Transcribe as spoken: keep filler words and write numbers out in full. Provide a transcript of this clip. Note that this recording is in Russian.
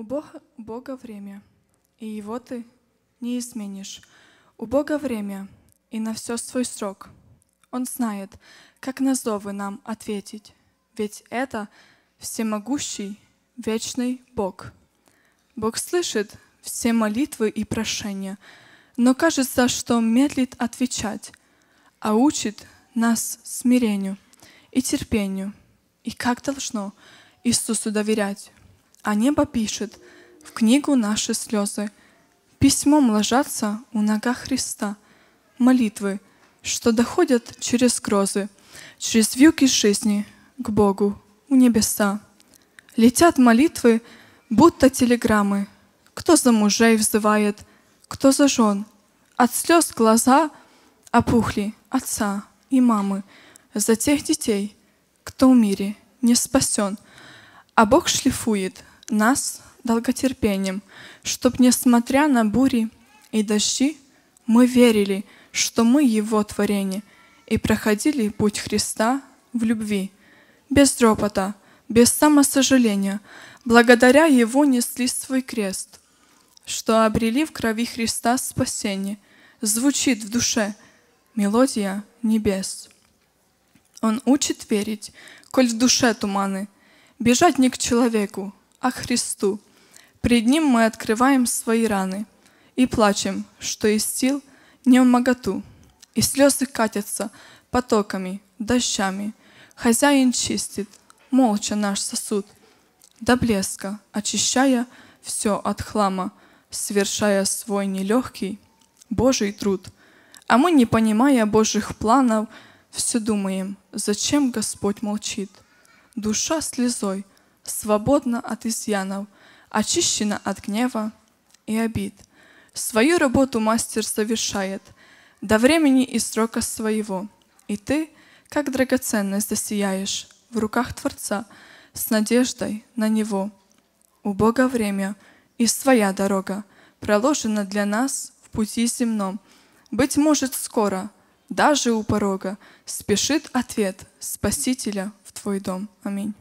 У Бога, у Бога время, и его ты не изменишь. У Бога время, и на все свой срок. Он знает, как на зовы нам ответить, ведь это всемогущий, вечный Бог. Бог слышит все молитвы и прошения, но кажется, что медлит отвечать, а учит нас смирению и терпению, и как должно Иисусу доверять. А небо пишет в книгу наши слезы, письмом ложатся у нога Христа молитвы, что доходят через грозы, через вьюги жизни к Богу у небеса. Летят молитвы, будто телеграммы, кто за мужей взывает, кто за жен. От слез глаза опухли отца и мамы за тех детей, кто в мире не спасен. А Бог шлифует нас долготерпением, чтоб, несмотря на бури и дожди, мы верили, что мы Его творение, и проходили путь Христа в любви, без ропота, без самосожаления, благодаря Его несли свой крест, что обрели в крови Христа спасение, звучит в душе мелодия небес. Он учит верить, коль в душе туманы, бежать не к человеку, а к Христу. Пред Ним мы открываем свои раны и плачем, что из сил не вмоготу, и слезы катятся потоками, дождями. Хозяин чистит молча наш сосуд, до блеска очищая все от хлама, совершая свой нелегкий Божий труд. А мы, не понимая Божьих планов, все думаем, зачем Господь молчит. Душа слезой свободна от изъянов, очищена от гнева и обид. Свою работу мастер совершает до времени и срока своего. И ты, как драгоценность, засияешь в руках Творца с надеждой на Него. У Бога время и своя дорога проложена для нас в пути земном. Быть может, скоро, даже у порога, спешит ответ Спасителя в Твой дом. Аминь.